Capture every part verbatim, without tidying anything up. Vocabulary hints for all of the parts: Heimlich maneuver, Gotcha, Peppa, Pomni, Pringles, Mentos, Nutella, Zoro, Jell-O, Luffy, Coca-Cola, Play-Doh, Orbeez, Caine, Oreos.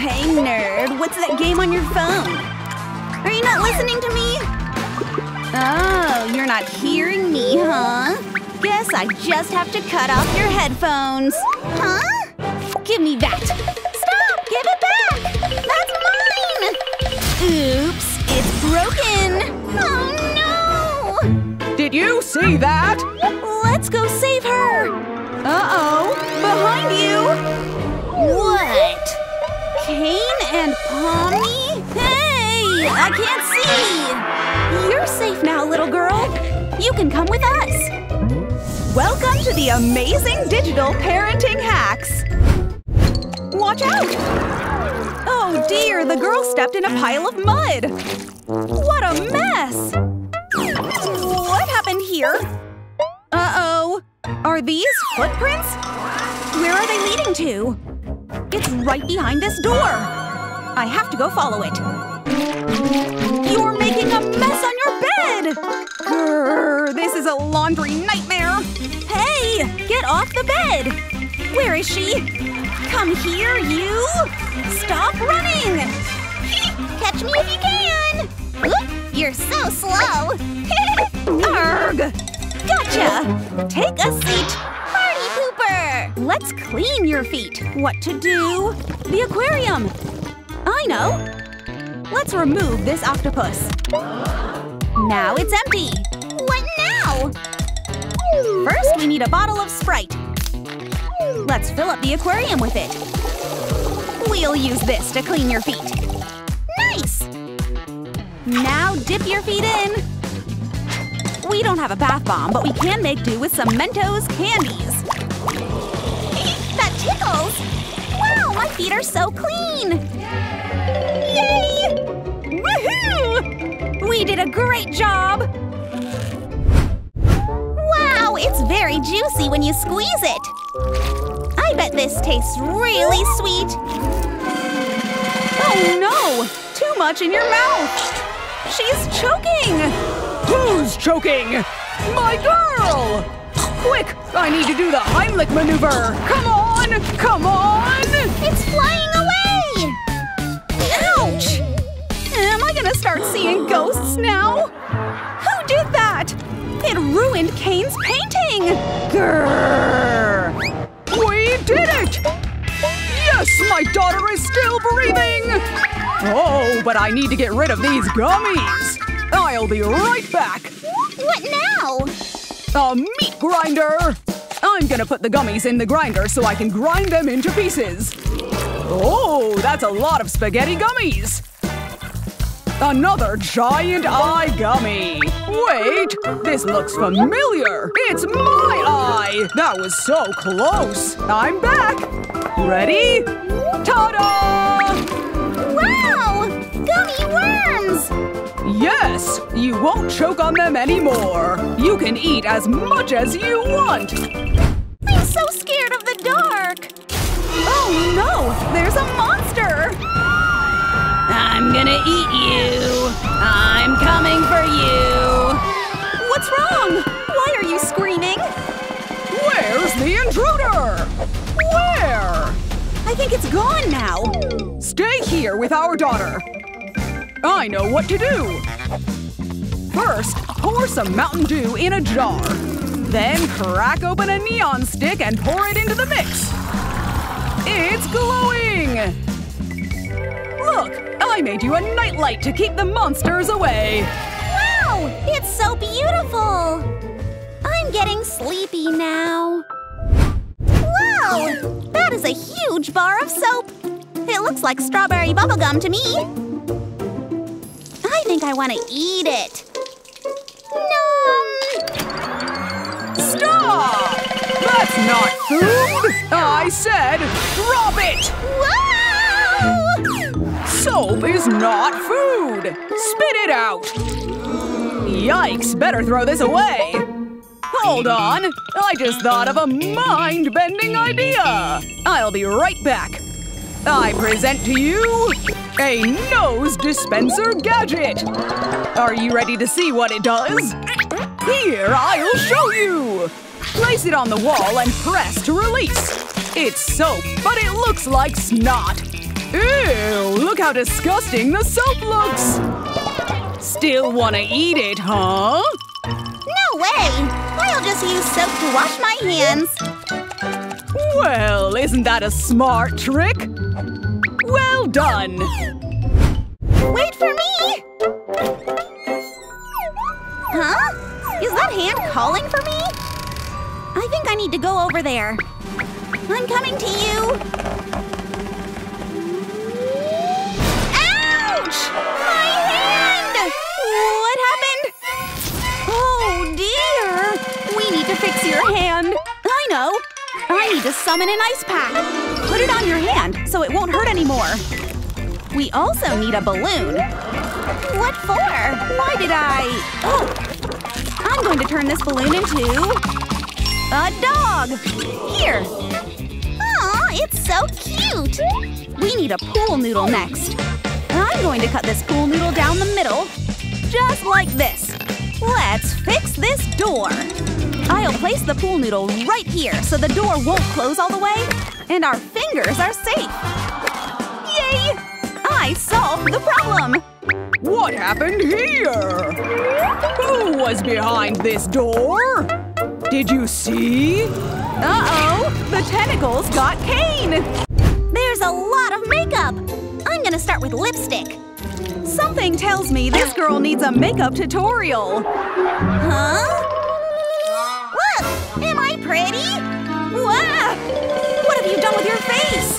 Hey, nerd, what's that game on your phone? Are you not listening to me? Oh, you're not hearing me, huh? Guess I just have to cut off your headphones. Huh? Give me that. Stop! Give it back! That's mine! Oops, it's broken! Oh, no! Did you see that? Let's go save her! Uh-oh! Behind you! What? Caine and Pomni? Hey! I can't see! You're safe now, little girl! You can come with us! Welcome to the amazing digital parenting hacks! Watch out! Oh dear, the girl stepped in a pile of mud! What a mess! What happened here? Uh-oh! Are these footprints? Where are they leading to? It's right behind this door! I have to go follow it. You're making a mess on your bed! Grr, this is a laundry nightmare! Hey! Get off the bed! Where is she? Come here, you! Stop running! Catch me if you can! Oop, you're so slow! Arg! Gotcha! Take a seat! Let's clean your feet! What to do? The aquarium! I know! Let's remove this octopus. Now it's empty! What now? First, we need a bottle of Sprite. Let's fill up the aquarium with it. We'll use this to clean your feet. Nice! Now dip your feet in! We don't have a bath bomb, but we can make do with some Mentos candies. Tickles! Wow, my feet are so clean! Yay! Woohoo! We did a great job! Wow, it's very juicy when you squeeze it! I bet this tastes really sweet! Oh no! Too much in your mouth! She's choking! Who's choking? My girl! Quick! I need to do the Heimlich maneuver! Come on! Come on! It's flying away! Ouch! Am I gonna start seeing ghosts now? Who did that? It ruined Caine's painting! Grrr! We did it! Yes, my daughter is still breathing! Oh, but I need to get rid of these gummies! I'll be right back! What now? A meat grinder! I'm gonna put the gummies in the grinder so I can grind them into pieces. Oh, that's a lot of spaghetti gummies! Another giant eye gummy! Wait, this looks familiar! It's my eye! That was so close! I'm back! Ready? Ta-da! Wow! Gummy worms! Yes! You won't choke on them anymore! You can eat as much as you want! I'm so scared of the dark! Oh no! There's a monster! I'm gonna eat you! I'm coming for you! What's wrong? Why are you screaming? Where's the intruder? Where? I think it's gone now! Stay here with our daughter! I know what to do! First, pour some Mountain Dew in a jar. Then crack open a neon stick and pour it into the mix! It's glowing! Look! I made you a nightlight to keep the monsters away! Wow! It's so beautiful! I'm getting sleepy now. Wow! That is a huge bar of soap! It looks like strawberry bubblegum to me! I think I want to eat it! That's not food! I said drop it! Whoa! Soap is not food! Spit it out! Yikes, better throw this away! Hold on! I just thought of a mind-bending idea! I'll be right back! I present to you… a nose dispenser gadget! Are you ready to see what it does? Here, I'll show you! Place it on the wall and press to release. It's soap, but it looks like snot. Ew! Look how disgusting the soap looks! Still want to eat it, huh? No way! I'll just use soap to wash my hands. Well, isn't that a smart trick? Well done! Wait for me! Huh? Is that hand calling for me? I think I need to go over there. I'm coming to you! Ouch! My hand! What happened? Oh dear! We need to fix your hand. I know! I need to summon an ice pack. Put it on your hand so it won't hurt anymore. We also need a balloon. What for? Why did I… Oh! I'm going to turn this balloon into… a dog! Here! Aw, it's so cute! We need a pool noodle next. I'm going to cut this pool noodle down the middle. Just like this. Let's fix this door. I'll place the pool noodle right here so the door won't close all the way. And our fingers are safe. Yay! I solved the problem! What happened here? Who was behind this door? Did you see? Uh-oh! The tentacles got Caine! There's a lot of makeup! I'm gonna start with lipstick. Something tells me this girl needs a makeup tutorial. Huh? Look! Am I pretty? Wow! What have you done with your face?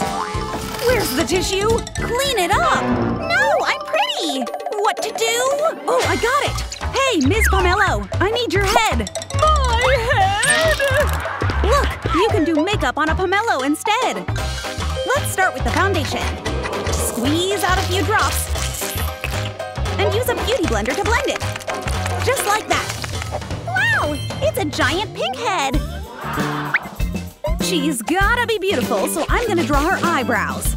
Where's the tissue? Clean it up! No! I'm pretty! What to do? Oh, I got it! Hey, Miz Pomelo! I need your head! Look! You can do makeup on a pomelo instead! Let's start with the foundation. Squeeze out a few drops. And use a beauty blender to blend it. Just like that. Wow! It's a giant pink head! She's gotta be beautiful, so I'm gonna draw her eyebrows.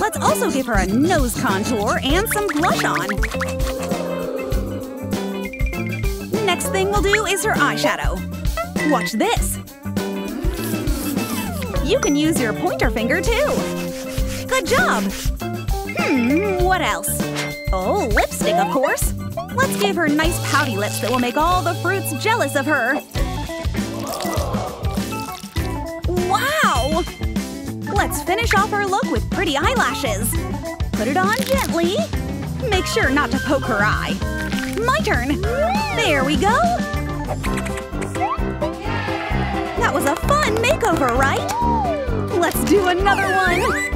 Let's also give her a nose contour and some blush on. Next thing we'll do is her eyeshadow. Watch this! You can use your pointer finger, too! Good job! Hmm, what else? Oh, lipstick, of course! Let's give her nice pouty lips that will make all the fruits jealous of her! Wow! Let's finish off her look with pretty eyelashes! Put it on gently! Make sure not to poke her eye! My turn! There we go! That was a fun makeover, right? Let's do another one!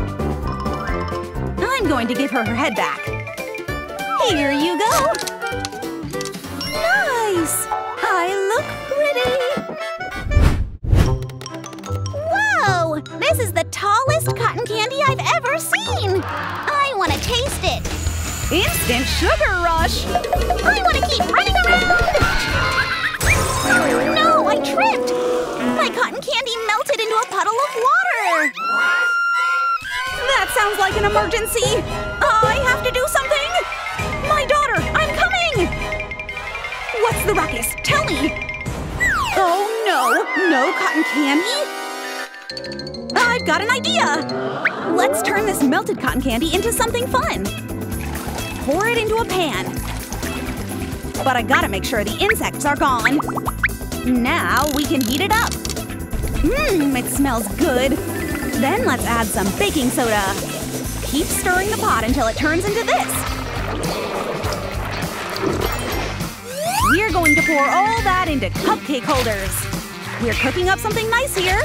I'm going to give her her head back. Here you go! Nice! I look pretty! Whoa! This is the tallest cotton candy I've ever seen! I want to taste it! Instant sugar rush! I want to keep running around! No, I tripped! My cotton candy melted into a puddle of water! That sounds like an emergency! I have to do something! My daughter, I'm coming! What's the ruckus? Tell me! Oh no! No cotton candy? I've got an idea! Let's turn this melted cotton candy into something fun! Pour it into a pan. But I gotta make sure the insects are gone. Now we can heat it up. Mmm, it smells good. Then let's add some baking soda. Keep stirring the pot until it turns into this. We're going to pour all that into cupcake holders. We're cooking up something nice here.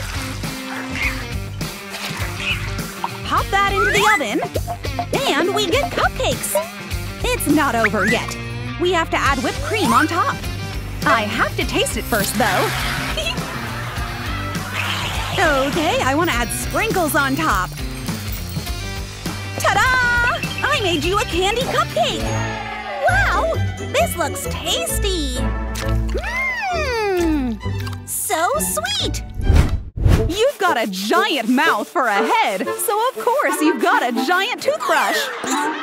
Pop that into the oven. And we get cupcakes. It's not over yet. We have to add whipped cream on top. I have to taste it first, though. Okay, I want to add sprinkles on top. Ta-da! I made you a candy cupcake! Wow! This looks tasty! Mmm! So sweet! You've got a giant mouth for a head, so of course you've got a giant toothbrush!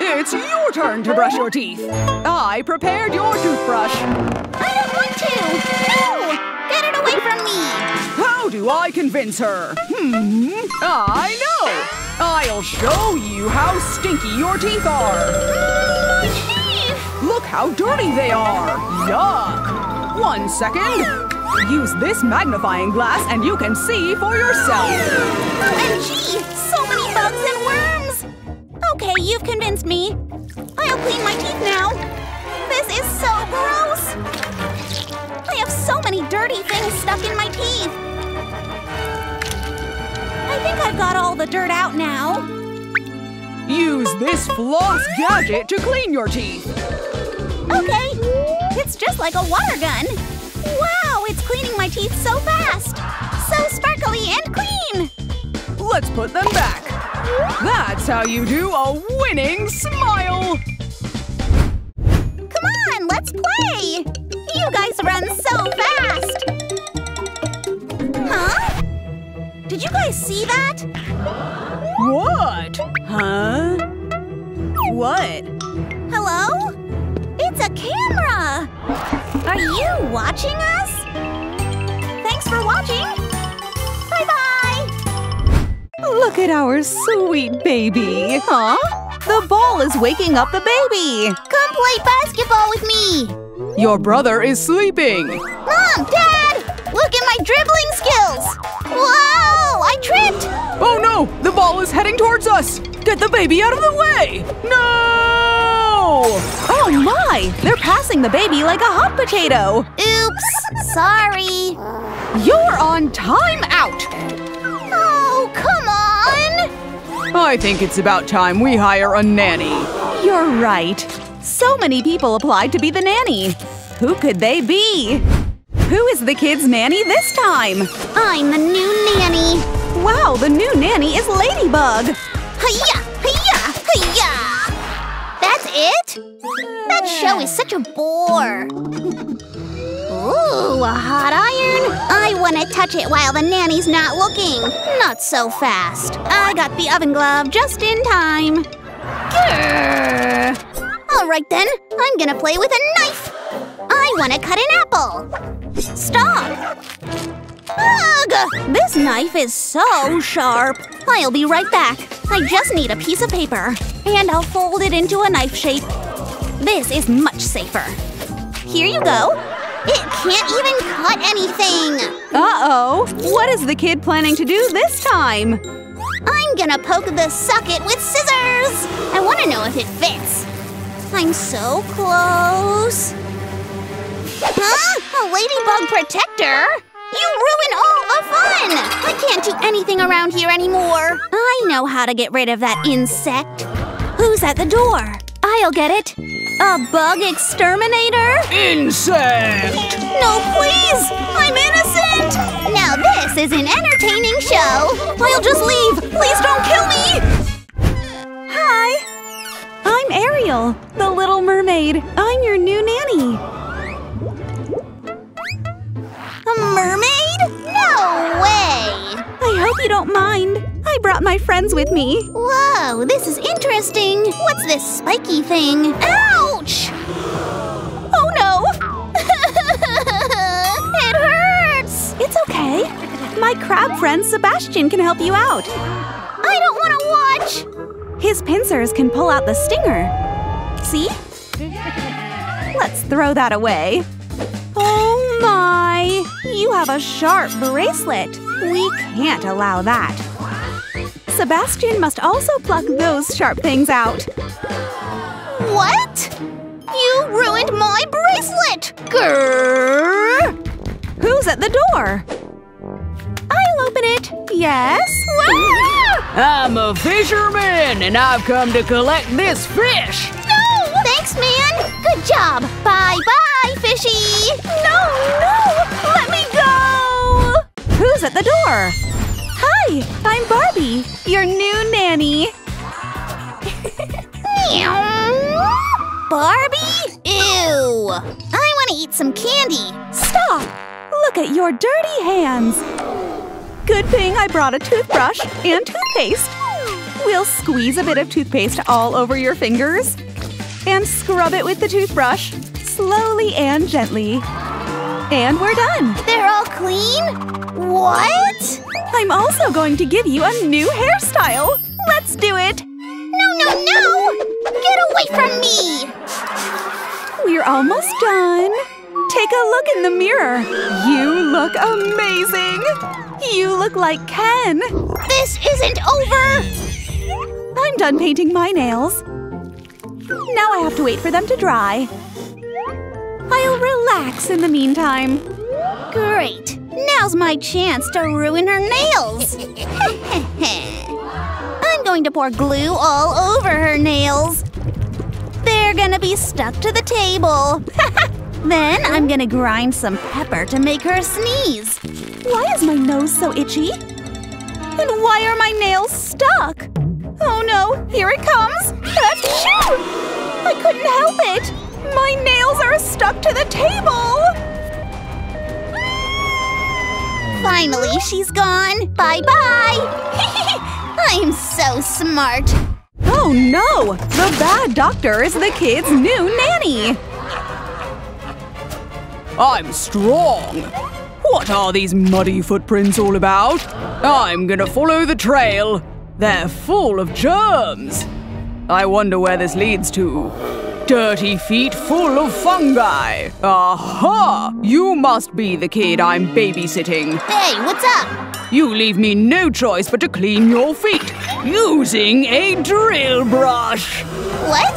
It's your turn to brush your teeth! I prepared your toothbrush! I don't want to! No! Get it away from me! How do I convince her? Hmm… I know! I'll I'll show you how stinky your teeth are! My teeth! Look how dirty they are! Yuck! One second! Use this magnifying glass and you can see for yourself! O M G! So many bugs and worms! Okay, you've convinced me. I'll clean my teeth now! This is so gross! I have so many dirty things stuck in my teeth! I think I've got all the dirt out now. Use this floss gadget to clean your teeth. Okay, it's just like a water gun. Wow, it's cleaning my teeth so fast. So sparkly and clean. Let's put them back. That's how you do a winning smile. Come on, let's play. You guys run so fast. Huh? Did you guys see that? What? Huh? What? Hello? It's a camera! Are you watching us? Thanks for watching! Bye-bye! Look at our sweet baby! Huh? The ball is waking up the baby! Come play basketball with me! Your brother is sleeping! Mom! Dad! Look at my dribbling skills! Whoa! I tripped! Oh no! The ball is heading towards us! Get the baby out of the way! No! Oh my! They're passing the baby like a hot potato! Oops! Sorry! You're on time out! Oh, come on! I think it's about time we hire a nanny. You're right. So many people applied to be the nanny. Who could they be? Who is the kid's nanny this time? I'm the new nanny! Wow, the new nanny is Ladybug! Hi-ya! Hi-ya! Hi-ya! That's it? That show is such a bore! Ooh, a hot iron! I want to touch it while the nanny's not looking! Not so fast! I got the oven glove just in time! Grrr. All right then, I'm gonna play with a knife! I want to cut an apple! Stop! Ugh! This knife is so sharp. I'll be right back. I just need a piece of paper. And I'll fold it into a knife shape. This is much safer. Here you go. It can't even cut anything! Uh-oh! What is the kid planning to do this time? I'm gonna poke the socket with scissors! I want to know if it fits. I'm so close… Huh? A ladybug protector? You ruin all the fun! I can't do anything around here anymore. I know how to get rid of that insect. Who's at the door? I'll get it. A bug exterminator? Insect! No, please! I'm innocent! Now this is an entertaining show. I'll just leave. Please don't kill me! Hi. I'm Ariel, the Little Mermaid. I'm your new nanny. A mermaid? No way! I hope you don't mind. I brought my friends with me. Whoa, this is interesting. What's this spiky thing? Ouch! Oh no! It hurts! It's okay. My crab friend Sebastian can help you out. I don't want to watch! His pincers can pull out the stinger. See? Let's throw that away. Oh my! You have a sharp bracelet! We can't allow that. Sebastian must also pluck those sharp things out. What? You ruined my bracelet! Grrr! Who's at the door? I'll open it. Yes? I'm a fisherman, and I've come to collect this fish! No! Thanks, man! Good job! Bye-bye! Fishy! No, no! Let me go! Who's at the door? Hi, I'm Barbie, your new nanny. Barbie? Ew! I want to eat some candy. Stop! Look at your dirty hands. Good thing I brought a toothbrush and toothpaste. We'll squeeze a bit of toothpaste all over your fingers and scrub it with the toothbrush. Slowly and gently. And we're done! They're all clean? What? I'm also going to give you a new hairstyle! Let's Let's do it! No, no, no! Get away from me! We're almost done. Take a look in the mirror. You look amazing! You look like Ken! This isn't over! I'm done painting my nails. Now I have to wait for them to dry. I'll relax in the meantime. Great! Now's my chance to ruin her nails! I'm going to pour glue all over her nails. They're gonna be stuck to the table. Then I'm gonna grind some pepper to make her sneeze. Why is my nose so itchy? And why are my nails stuck? Oh no, here it comes! Achoo! I couldn't help it! My nails are stuck to the table! Finally, she's gone! Bye-bye! I'm so smart! Oh no! The bad doctor is the kid's new nanny! I'm strong! What are these muddy footprints all about? I'm gonna follow the trail! They're full of germs! I wonder where this leads to. Dirty feet full of fungi! Aha! You must be the kid I'm babysitting. Hey, what's up? You leave me no choice but to clean your feet, using a drill brush! What?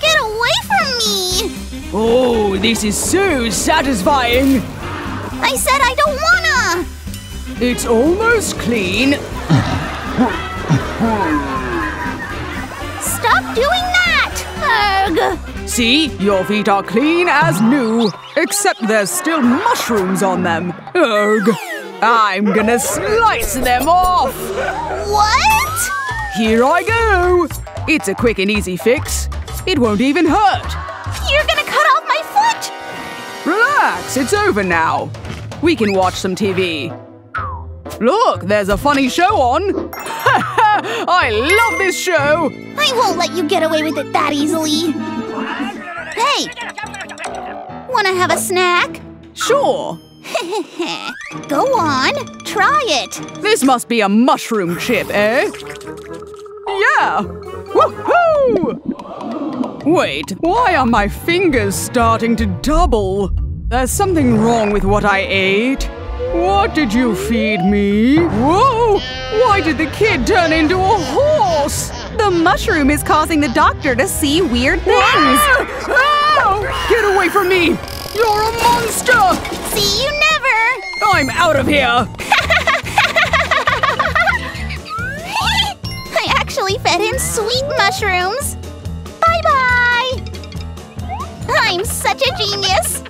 Get away from me! Oh, this is so satisfying! I said I don't wanna! It's almost clean. Stop doing that! Ugh! See? Your feet are clean as new. Except there's still mushrooms on them. Ugh! I'm gonna slice them off! What? Here I go! It's a quick and easy fix. It won't even hurt. You're gonna cut off my foot! Relax, it's over now. We can watch some T V. Look, there's a funny show on! Ha! I love this show! I won't let you get away with it that easily. Hey! Wanna have a snack? Sure. Go on, try it. This must be a mushroom chip, eh? Yeah! Woohoo! Wait, why are my fingers starting to double? There's something wrong with what I ate. What did you feed me? Whoa! Why did the kid turn into a horse? The mushroom is causing the doctor to see weird things! Ah! Ah! Get away from me! You're a monster! See you never! I'm out of here! I actually fed him sweet mushrooms! Bye-bye! I'm such a genius!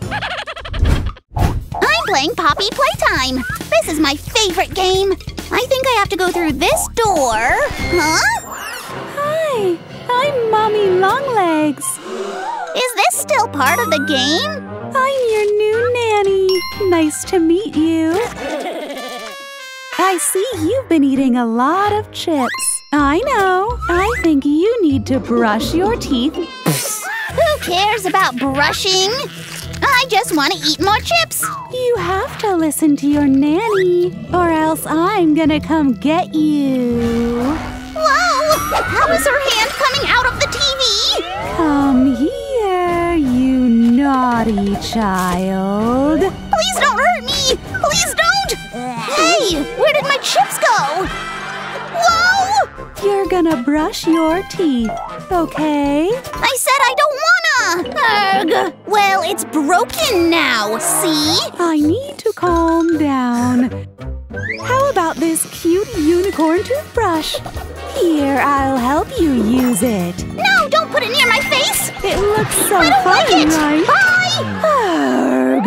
I'm playing Poppy Playtime! This is my favorite game! I think I have to go through this door… Huh? Hi! I'm Mommy Longlegs! Is this still part of the game? I'm your new nanny! Nice to meet you! I see you've been eating a lot of chips. I know! I think you need to brush your teeth. Who cares about brushing? I just want to eat more chips! You have to listen to your nanny, or else I'm gonna come get you. Whoa! How is her hand coming out of the T V? Come here, you naughty child. Please don't hurt me! Please don't! Hey! Where did my chips go? Whoa! You're gonna brush your teeth, okay? I said I don't want. Ugh! Well, it's broken now, see? I need to calm down. How about this cute unicorn toothbrush? Here, I'll help you use it. No, don't put it near my face! It looks so fun, right? I don't like it!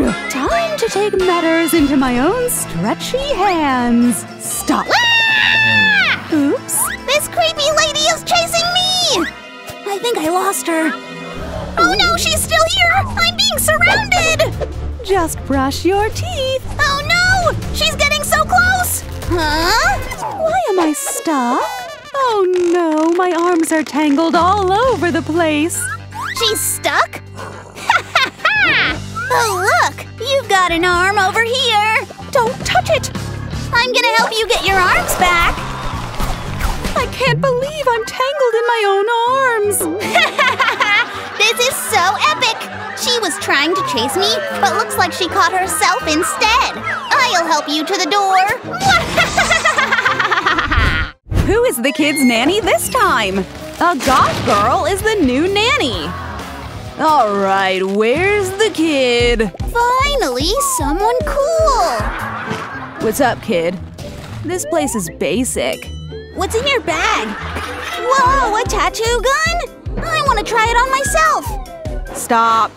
Bye! Ugh! Time to take matters into my own stretchy hands. Stop! Ah! Oops! This creepy lady is chasing me! I think I lost her. Oh no, she's still here! I'm being surrounded! Just brush your teeth! Oh no! She's getting so close! Huh? Why am I stuck? Oh no, my arms are tangled all over the place! She's stuck? Ha ha ha! Oh look! You've got an arm over here! Don't touch it! I'm gonna help you get your arms back! I can't believe I'm tangled in my own arms! This is so epic! She was trying to chase me, but looks like she caught herself instead! I'll help you to the door! Who is the kid's nanny this time? A goth girl is the new nanny! Alright, where's the kid? Finally, someone cool! What's up, kid? This place is basic. What's in your bag? Whoa, a tattoo gun? I want to try it on myself! Stop.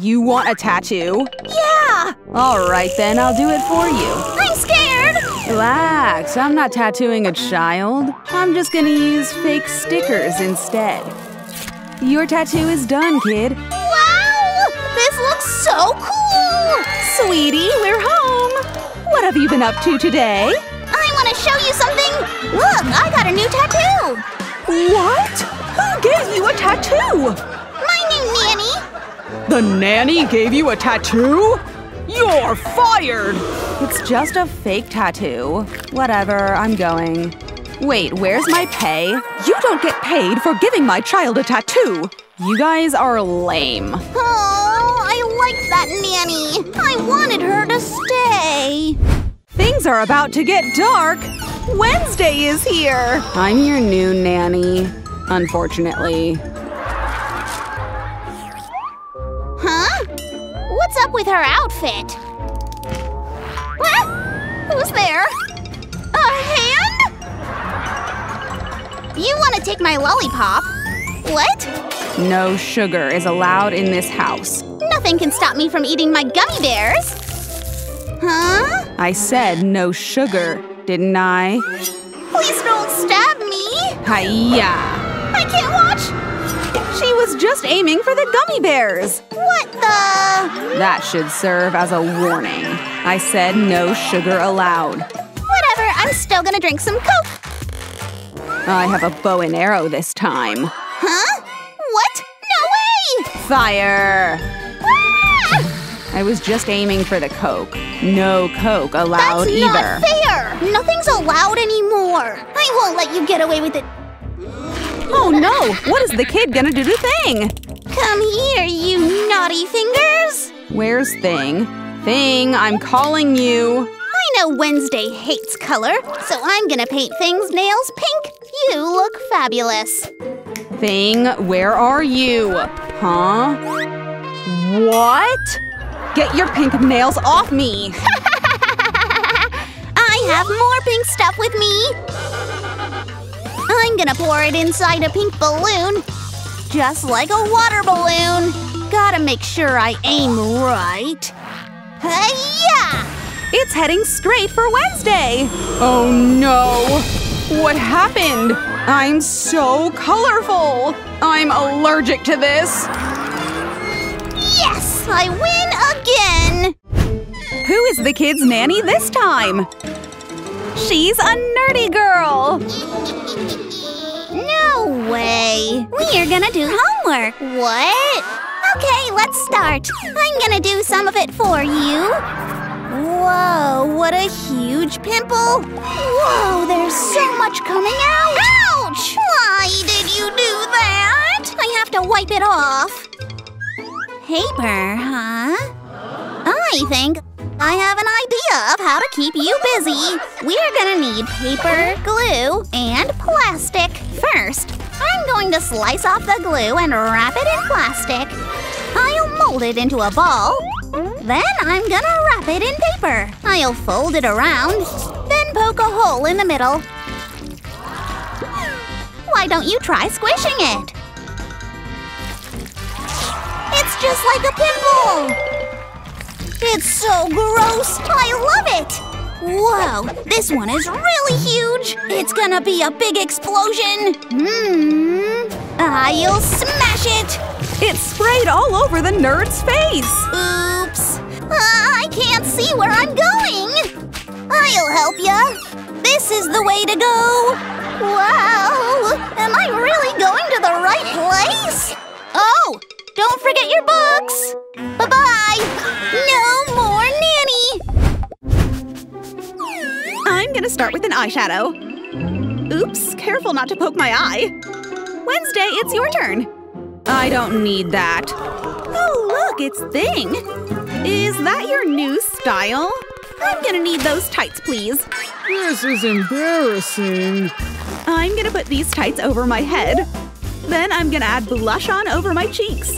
You want a tattoo? Yeah! Alright then, I'll do it for you. I'm scared! Relax, I'm not tattooing a child. I'm just gonna use fake stickers instead. Your tattoo is done, kid. Wow! This looks so cool! Sweetie, we're home! What have you been up to today? I want to show you something! Look, I got a new tattoo! What? Who gave you a tattoo? My new nanny! The nanny gave you a tattoo? You're fired! It's just a fake tattoo. Whatever, I'm going. Wait, where's my pay? You don't get paid for giving my child a tattoo! You guys are lame. Oh, I liked that nanny. I wanted her to stay. Things are about to get dark. Wednesday is here. I'm your new nanny, unfortunately. Huh? What's up with her outfit? What? Who's there? A hand? You want to take my lollipop? What? No sugar is allowed in this house. Nothing can stop me from eating my gummy bears. Huh? I said no sugar, didn't I? Please don't stab me! Hiya! I can't watch! She was just aiming for the gummy bears! What the? That should serve as a warning. I said no sugar allowed. Whatever, I'm still gonna drink some Coke. I have a bow and arrow this time. Huh? What? No way! Fire! Ah! I was just aiming for the Coke. No Coke allowed either. That's not fair! Nothing's allowed anymore. I won't let you get away with it. Oh no! What is the kid gonna do to Thing? Come here, you naughty fingers! Where's Thing? Thing, I'm calling you! I know Wednesday hates color, so I'm gonna paint Thing's nails pink. You look fabulous. Thing, where are you? Huh? What? Get your pink nails off me! I have more pink stuff with me! I'm gonna pour it inside a pink balloon. Just like a water balloon. Gotta make sure I aim right. Hi-ya! It's heading straight for Wednesday! Oh no! What happened? I'm so colorful! I'm allergic to this! Yes! I win again! Who is the kid's nanny this time? She's a nerdy girl! No way! We are gonna do homework! What? Okay, let's start! I'm gonna do some of it for you! Whoa, what a huge pimple! Whoa, there's so much coming out! Ouch! Why did you do that? I have to wipe it off. Paper, huh? I think I have an idea of how to keep you busy. We're gonna need paper, glue, and plastic. First, I'm going to slice off the glue and wrap it in plastic. I'll mold it into a ball. Then I'm gonna wrap it in paper. I'll fold it around, then poke a hole in the middle. Why don't you try squishing it? It's just like a pimple! It's so gross! I love it! Whoa, this one is really huge! It's gonna be a big explosion! Mmm, I'll smash it! It sprayed all over the nerd's face! Ooh. Uh, I can't see where I'm going! I'll help ya! This is the way to go! Wow! Am I really going to the right place? Oh! Don't forget your books! Bye-bye! No more nanny! I'm gonna start with an eyeshadow. Oops, careful not to poke my eye. Wednesday, it's your turn. I don't need that. Oh, look, it's Thing. Is that your new style? I'm gonna need those tights, please. This is embarrassing. I'm gonna put these tights over my head. Then I'm gonna add blush on over my cheeks.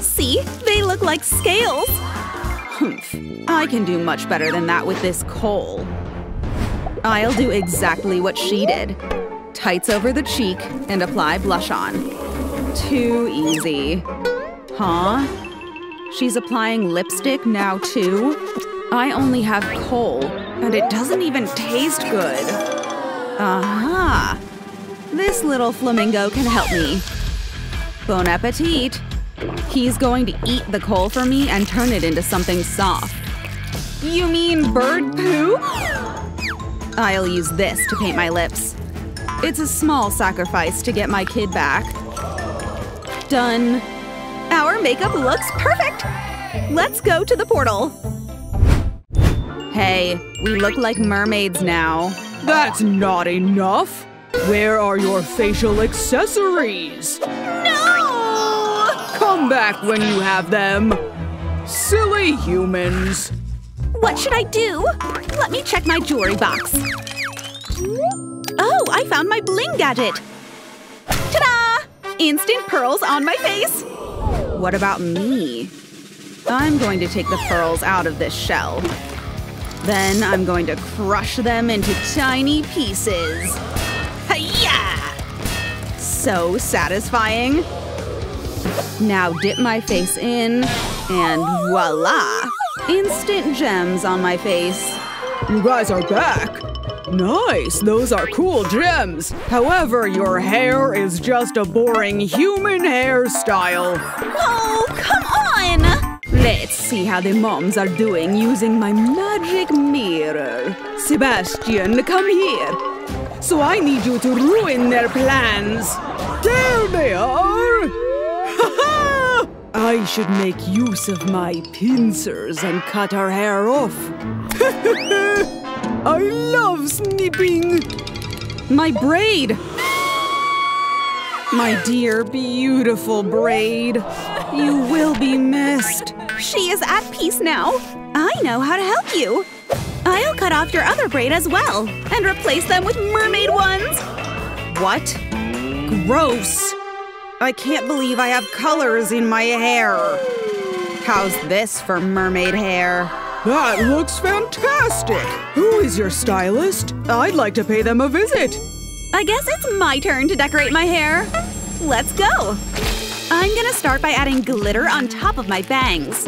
See? They look like scales. Humph. I can do much better than that with this coal. I'll do exactly what she did. Tights over the cheek and apply blush on. Too easy. Huh? She's applying lipstick now too? I only have coal, and it doesn't even taste good. Aha! Uh-huh. This little flamingo can help me. Bon appetit! He's going to eat the coal for me and turn it into something soft. You mean bird poo? I'll use this to paint my lips. It's a small sacrifice to get my kid back. Done. Our makeup looks perfect! Let's go to the portal. Hey, we look like mermaids now. That's not enough! Where are your facial accessories? No! Come back when you have them! Silly humans! What should I do? Let me check my jewelry box. Oh, I found my bling gadget! Ta-da! Instant pearls on my face! What about me? I'm going to take the pearls out of this shell. Then I'm going to crush them into tiny pieces. Hi-ya! So satisfying. Now dip my face in, and voila! Instant gems on my face. You guys are back. Nice, those are cool gems. However, your hair is just a boring human hairstyle. Oh, come on! Let's see how the moms are doing using my magic mirror. Sebastian, come here. So I need you to ruin their plans. There they are! Ha-ha! I should make use of my pincers and cut her hair off. I love snipping. My braid! My dear, beautiful braid. You will be missed. She is at peace now. I know how to help you. I'll cut off your other braid as well and replace them with mermaid ones. What? Gross. I can't believe I have colors in my hair. How's this for mermaid hair? That looks fantastic. Who is your stylist? I'd like to pay them a visit. I guess it's my turn to decorate my hair. Let's go. I'm gonna start by adding glitter on top of my bangs.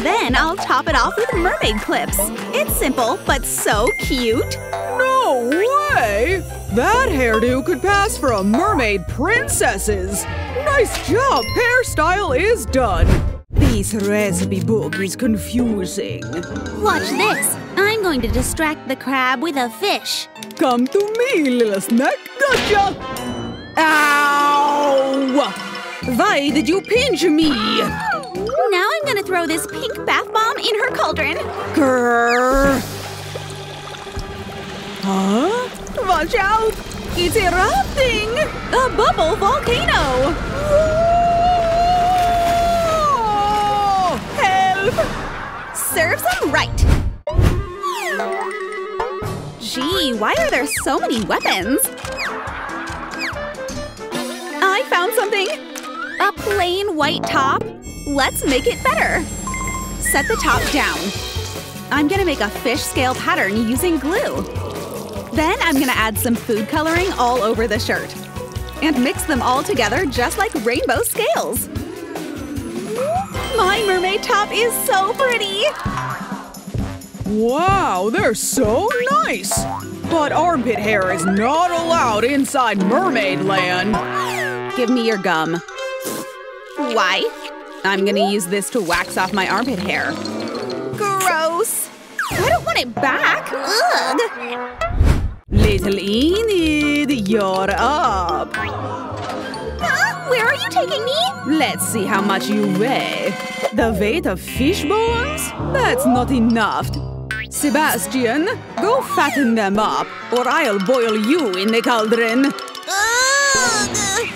Then I'll top it off with mermaid clips. It's simple, but so cute! No way! That hairdo could pass for a mermaid princesses! Nice job! Hairstyle is done! This recipe book is confusing. Watch this! I'm going to distract the crab with a fish. Come to me, little snack! Gotcha! Ow! Why did you pinch me? Now I'm gonna throw this pink bath bomb in her cauldron. Grrr. Huh? Watch out! It's erupting! A bubble volcano! Whoa! Help! Serves them right! Gee, why are there so many weapons? I found something! A plain white top? Let's make it better! Set the top down. I'm gonna make a fish scale pattern using glue. Then I'm gonna add some food coloring all over the shirt. And mix them all together just like rainbow scales. My mermaid top is so pretty! Wow, they're so nice! But armpit hair is not allowed inside mermaid land. Give me your gum. Why? I'm gonna use this to wax off my armpit hair. Gross! I don't want it back! Ugh! Little Enid, you're up! Huh? Where are you taking me? Let's see how much you weigh. The weight of fish bones? That's not enough. Sebastian, go fatten them up, or I'll boil you in the cauldron.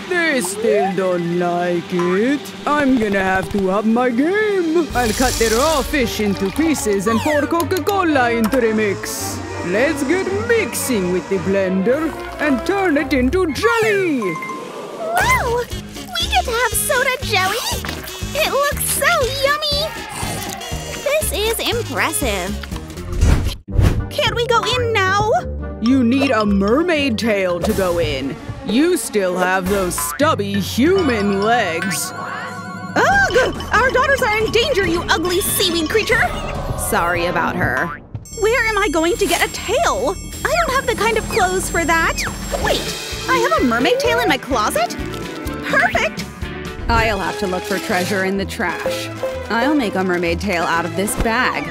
They still don't like it. I'm gonna have to up my game. I'll cut the raw fish into pieces and pour Coca-Cola into the mix. Let's get mixing with the blender and turn it into jelly. Wow! We could have soda jelly. It looks so yummy. This is impressive. Can't we go in now? You need a mermaid tail to go in. You still have those stubby human legs. Ugh! Our daughters are in danger, you ugly seaweed creature! Sorry about her. Where am I going to get a tail? I don't have the kind of clothes for that. Wait, I have a mermaid tail in my closet? Perfect! I'll have to look for treasure in the trash. I'll make a mermaid tail out of this bag.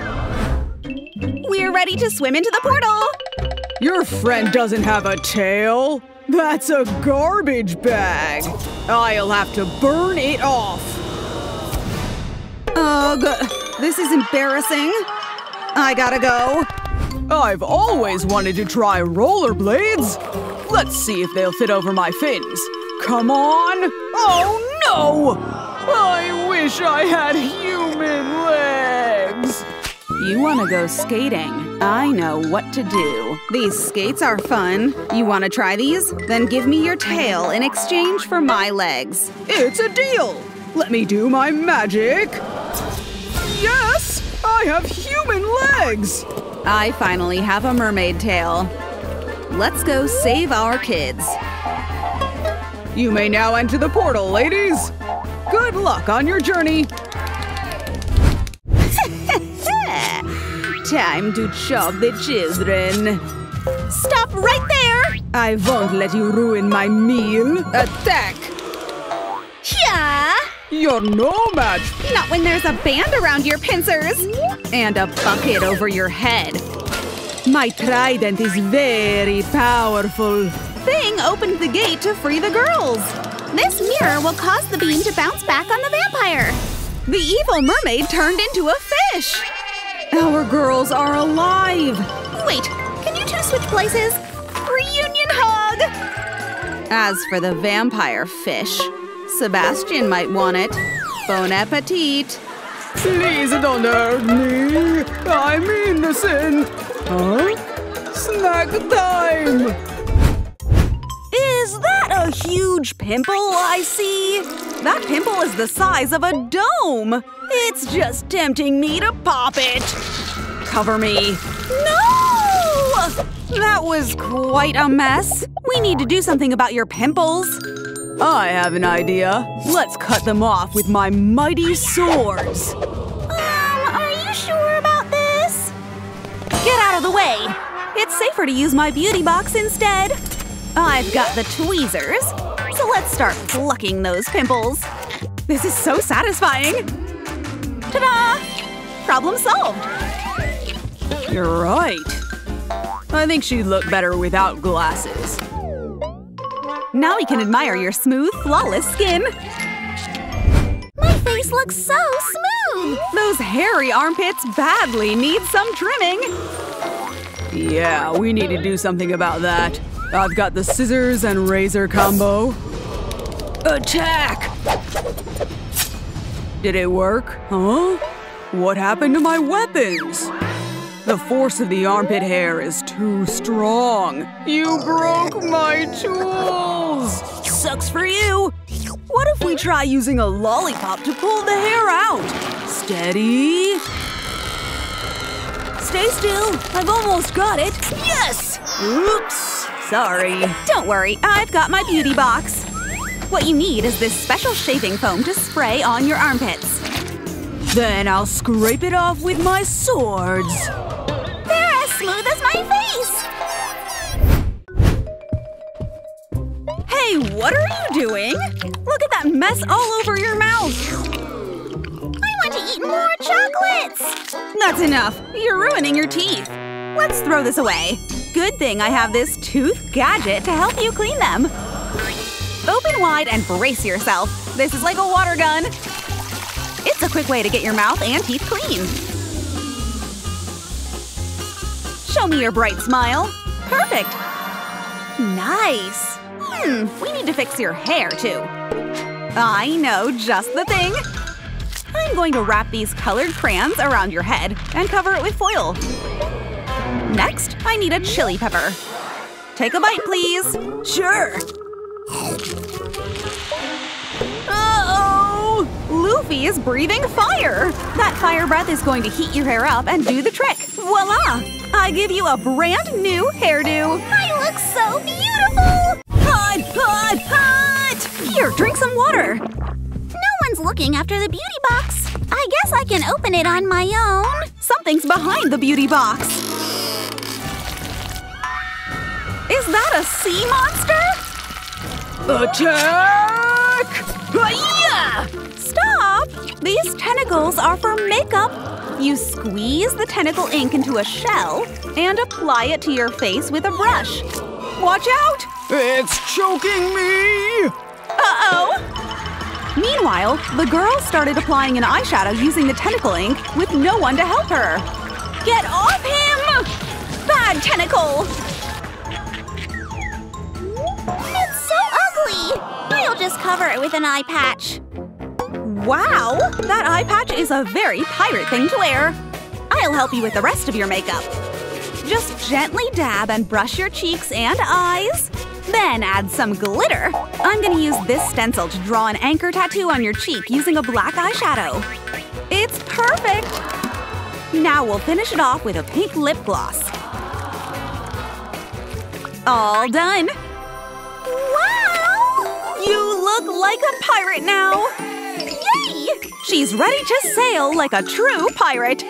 We're ready to swim into the portal! Your friend doesn't have a tail? That's a garbage bag! I'll have to burn it off! Ugh, this is embarrassing. I gotta go. I've always wanted to try rollerblades. Let's see if they'll fit over my fins. Come on! Oh no! I wish I had human legs! You wanna go skating? I know what to do. These skates are fun. You want to try these? Then give me your tail in exchange for my legs. It's a deal! Let me do my magic. Yes! I have human legs! I finally have a mermaid tail. Let's go save our kids. You may now enter the portal, ladies. Good luck on your journey. Time to chop the children. Stop right there! I won't let you ruin my meal. Attack! Yeah! You're no match! Not when there's a band around your pincers! And a bucket over your head. My trident is very powerful. Thing opened the gate to free the girls. This mirror will cause the beam to bounce back on the vampire. The evil mermaid turned into a fish. Our girls are alive! Wait, can you two switch places? Reunion hug! As for the vampire fish, Sebastian might want it. Bon appetit! Please don't hurt me! I'm innocent! Huh? Snack time! Is that a huge pimple I see? That pimple is the size of a dome! It's just tempting me to pop it! Cover me. No! That was quite a mess. We need to do something about your pimples. I have an idea. Let's cut them off with my mighty swords. Um, are you sure about this? Get out of the way! It's safer to use my beauty box instead. I've got the tweezers. So let's start plucking those pimples. This is so satisfying! Ta-da! Problem solved! You're right. I think she'd look better without glasses. Now we can admire your smooth, flawless skin! My face looks so smooth! Those hairy armpits badly need some trimming! Yeah, we need to do something about that. I've got the scissors and razor combo. Attack! Did it work? Huh? What happened to my weapons? The force of the armpit hair is too strong. You broke my tools! Sucks for you! What if we try using a lollipop to pull the hair out? Steady… Stay still! I've almost got it! Yes! Oops! Sorry. Don't worry, I've got my beauty box. What you need is this special shaving foam to spray on your armpits. Then I'll scrape it off with my swords. They're as smooth as my face! Hey, what are you doing? Look at that mess all over your mouth! I want to eat more chocolates! That's enough. You're ruining your teeth. Let's throw this away. Good thing I have this tooth gadget to help you clean them. Open wide and brace yourself. This is like a water gun. It's a quick way to get your mouth and teeth clean. Show me your bright smile. Perfect. Nice. Hmm, we need to fix your hair, too. I know just the thing. I'm going to wrap these colored crayons around your head and cover it with foil. Next, I need a chili pepper. Take a bite, please. Sure. Uh-oh! Luffy is breathing fire! That fire breath is going to heat your hair up and do the trick. Voila! I give you a brand new hairdo. I look so beautiful! Hot, hot, hot! Here, drink some water. No one's looking after the beauty box. I guess I can open it on my own. Something's behind the beauty box. Is that a sea monster? Attack! Hi-ya! Stop! These tentacles are for makeup. You squeeze the tentacle ink into a shell and apply it to your face with a brush. Watch out! It's choking me! Uh-oh! Meanwhile, the girl started applying an eyeshadow using the tentacle ink with no one to help her. Get off him! Bad tentacle! It's so ugly! I'll just cover it with an eye patch. Wow! That eye patch is a very pirate thing to wear. I'll help you with the rest of your makeup. Just gently dab and brush your cheeks and eyes. Then add some glitter. I'm gonna use this stencil to draw an anchor tattoo on your cheek using a black eyeshadow. It's perfect! Now we'll finish it off with a pink lip gloss. All done! Wow! You look like a pirate now! Yay! She's ready to sail like a true pirate!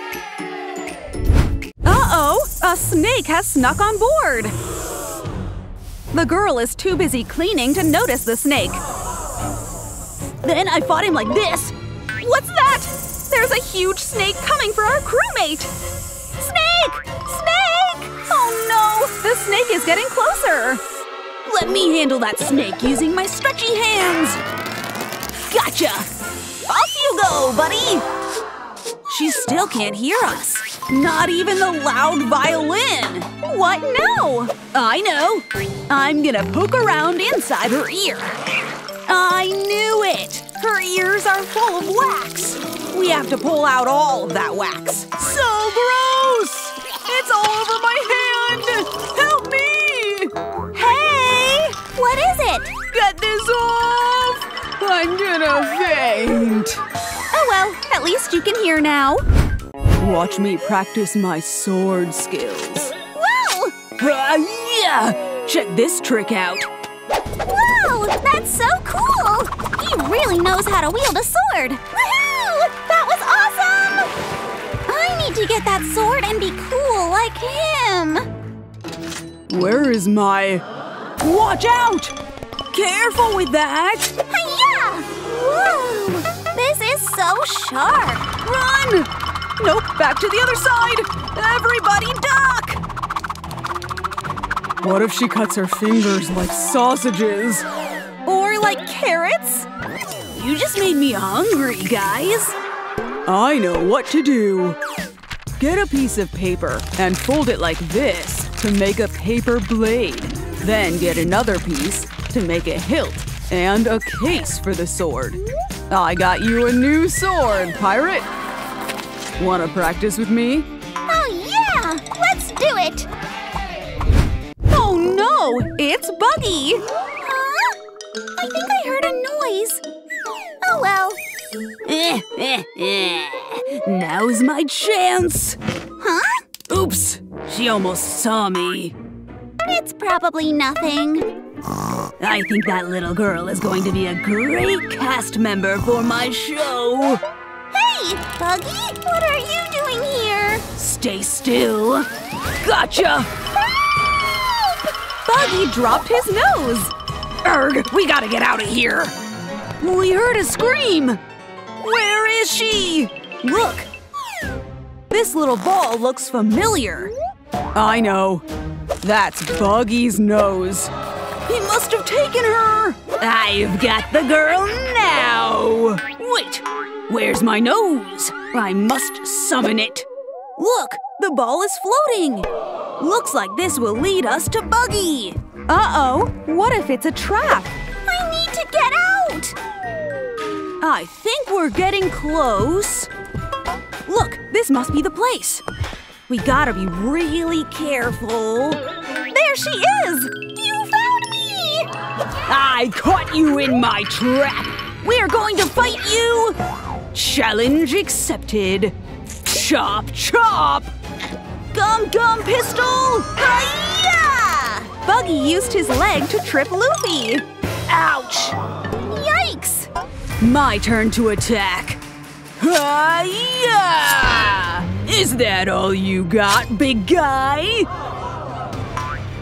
Uh-oh! A snake has snuck on board! The girl is too busy cleaning to notice the snake. Then I fought him like this. What's that? There's a huge snake coming for our crewmate! Snake! Snake! Oh no! The snake is getting closer! Let me handle that snake using my stretchy hands! Gotcha! Off you go, buddy! She still can't hear us. Not even the loud violin! What now? I know! I'm gonna poke around inside her ear. I knew it! Her ears are full of wax. We have to pull out all of that wax. So gross! It's all over my hand! Help me! Hey! What is it? Get this off! I'm gonna faint. Oh well, at least you can hear now. Watch me practice my sword skills. Whoa! Uh, yeah! Check this trick out. Whoa! That's so cool! He really knows how to wield a sword. Woohoo! That was awesome! I need to get that sword and be cool like him. Where is my… Watch out! Careful with that! Hi-ya! Whoa! This is so sharp. Run! Nope, back to the other side! Everybody duck! What if she cuts her fingers like sausages? Or like carrots? You just made me hungry, guys! I know what to do! Get a piece of paper and fold it like this to make a paper blade. Then get another piece to make a hilt and a case for the sword. I got you a new sword, pirate! Wanna practice with me? Oh yeah! Let's do it! Oh no! It's Buggy! Huh? I think I heard a noise. Oh well. Now's my chance! Huh? Oops! She almost saw me. It's probably nothing. I think that little girl is going to be a great cast member for my show! Hey, Buggy! What are you doing here? Stay still! Gotcha! Help! Buggy dropped his nose! Erg! We gotta get out of here! We heard a scream! Where is she? Look! This little ball looks familiar. I know. That's Buggy's nose. He must have taken her! I've got the girl now! Wait! Where's my nose? I must summon it. Look, the ball is floating. Looks like this will lead us to Buggy! Uh-oh! What if it's a trap? I need to get out! I think we're getting close. Look, this must be the place. We gotta be really careful. There she is! You found me! I caught you in my trap! We're going to fight you! Challenge accepted. Chop, chop! Gum, gum, pistol! Hi-ya! Buggy used his leg to trip Luffy. Ouch! Yikes! My turn to attack. Hi-ya! Is that all you got, big guy?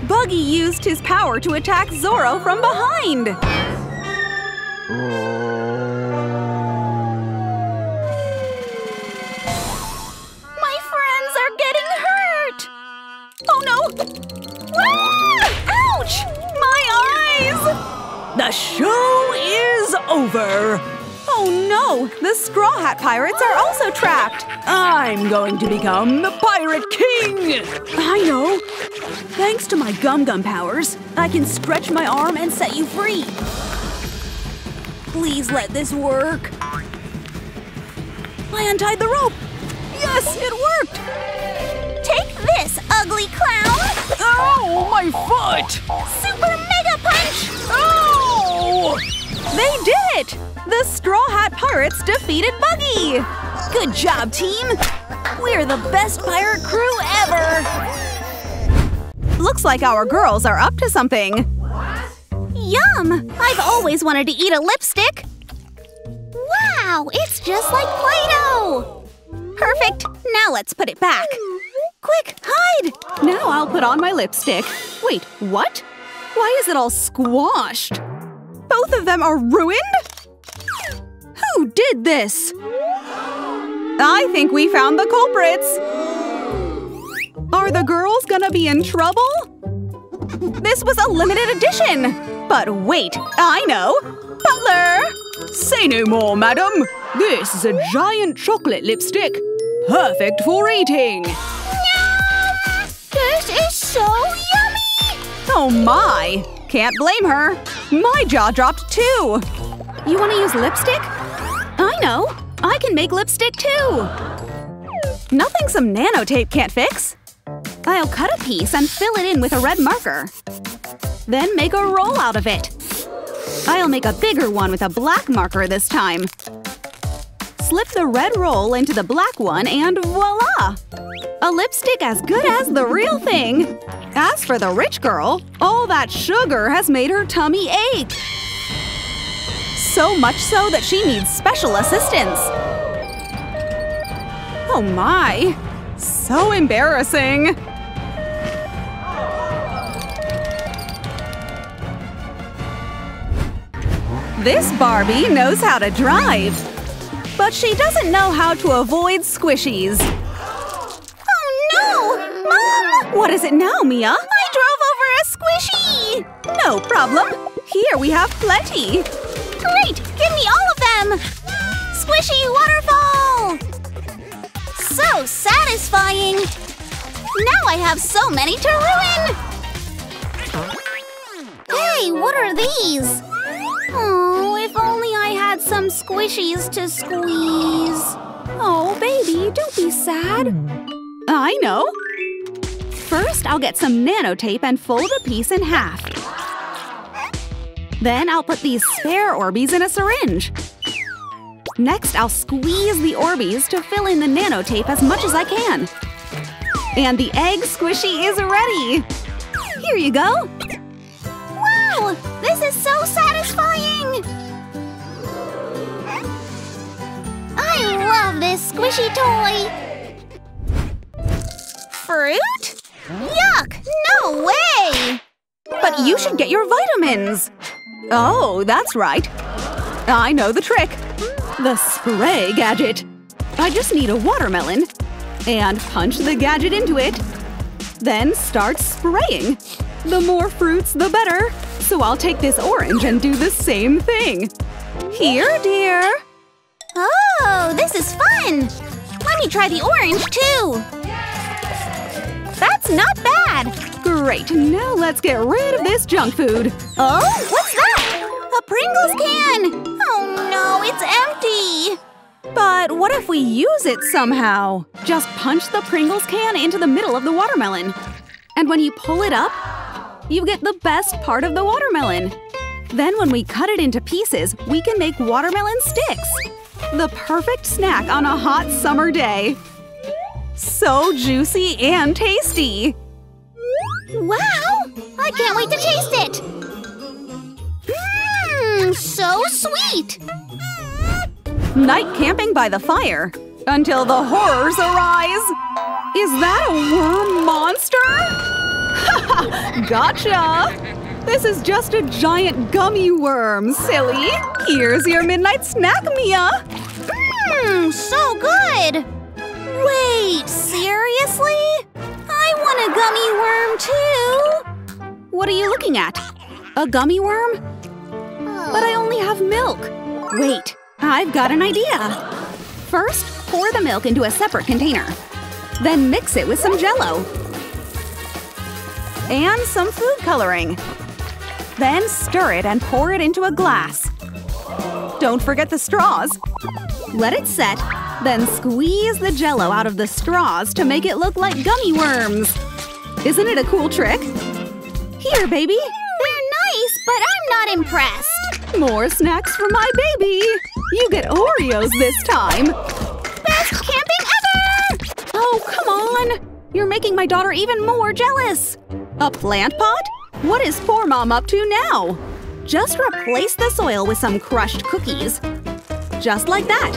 Buggy used his power to attack Zoro from behind! My friends are getting hurt! Oh no! Ah! Ouch! My eyes! The show is over! Oh no! The Straw Hat Pirates are also trapped! I'm going to become the Pirate King! I know! Thanks to my Gum Gum powers, I can stretch my arm and set you free! Please let this work! I untied the rope! Yes, it worked! Take this, ugly clown! Ow! My foot! Super Mega Punch! Ow! They did it! The Straw Hat Pirates defeated Buggy! Good job, team! We're the best pirate crew ever! Looks like our girls are up to something! Yum! I've always wanted to eat a lipstick! Wow! It's just like Play-Doh! Perfect! Now let's put it back! Quick, hide! Now I'll put on my lipstick. Wait, what? Why is it all squashed? Both of them are ruined? Who did this? I think we found the culprits! Are the girls gonna be in trouble? This was a limited edition! But wait, I know! Butler! Say no more, madam! This is a giant chocolate lipstick! Perfect for eating! Yum! This is so yummy! Oh my! Can't blame her! My jaw dropped too! You wanna use lipstick? I know! I can make lipstick too! Nothing some nanotape can't fix! I'll cut a piece and fill it in with a red marker. Then make a roll out of it. I'll make a bigger one with a black marker this time. Slip the red roll into the black one and voila! A lipstick as good as the real thing! As for the rich girl, all that sugar has made her tummy ache! So much so that she needs special assistance! Oh my! So embarrassing! This Barbie knows how to drive! But she doesn't know how to avoid squishies! Oh no! Mom! What is it now, Mia? I drove over a squishy! No problem! Here we have plenty! Great! Give me all of them! Squishy waterfall! So satisfying! Now I have so many to ruin! Hey, what are these? Oh, if only I had some squishies to squeeze. Oh, baby, don't be sad. I know. First, I'll get some nanotape and fold a piece in half. Then I'll put these spare Orbeez in a syringe. Next, I'll squeeze the Orbeez to fill in the nanotape as much as I can. And the egg squishy is ready! Here you go! Wow! This is so satisfying! I love this squishy toy! Fruit? Yuck! No way! But you should get your vitamins! Oh, that's right. I know the trick. The spray gadget. I just need a watermelon. And punch the gadget into it. Then start spraying. The more fruits, the better. So I'll take this orange and do the same thing. Here, dear. Oh, this is fun! Let me try the orange, too! That's not bad! Great, now let's get rid of this junk food! Oh? What's that? A Pringles can! Oh no, it's empty! But what if we use it somehow? Just punch the Pringles can into the middle of the watermelon. And when you pull it up, you get the best part of the watermelon. Then when we cut it into pieces, we can make watermelon sticks! The perfect snack on a hot summer day! So juicy and tasty! Wow! I can't wait to taste it! Mmm! So sweet! Night camping by the fire until the horrors arise! Is that a worm monster? Ha! Gotcha! This is just a giant gummy worm, silly! Here's your midnight snack, Mia! Mmm! So good! Wait, seriously? I want a gummy worm, too! What are you looking at? A gummy worm? But I only have milk! Wait, I've got an idea! First, pour the milk into a separate container. Then mix it with some Jell-O. And some food coloring. Then stir it and pour it into a glass. Don't forget the straws. Let it set. Then squeeze the Jell-O out of the straws to make it look like gummy worms! Isn't it a cool trick? Here, baby! They're nice, but I'm not impressed! More snacks for my baby! You get Oreos this time! Best camping ever! Oh, come on! You're making my daughter even more jealous! A plant pot? What is poor mom up to now? Just replace the soil with some crushed cookies. Just like that.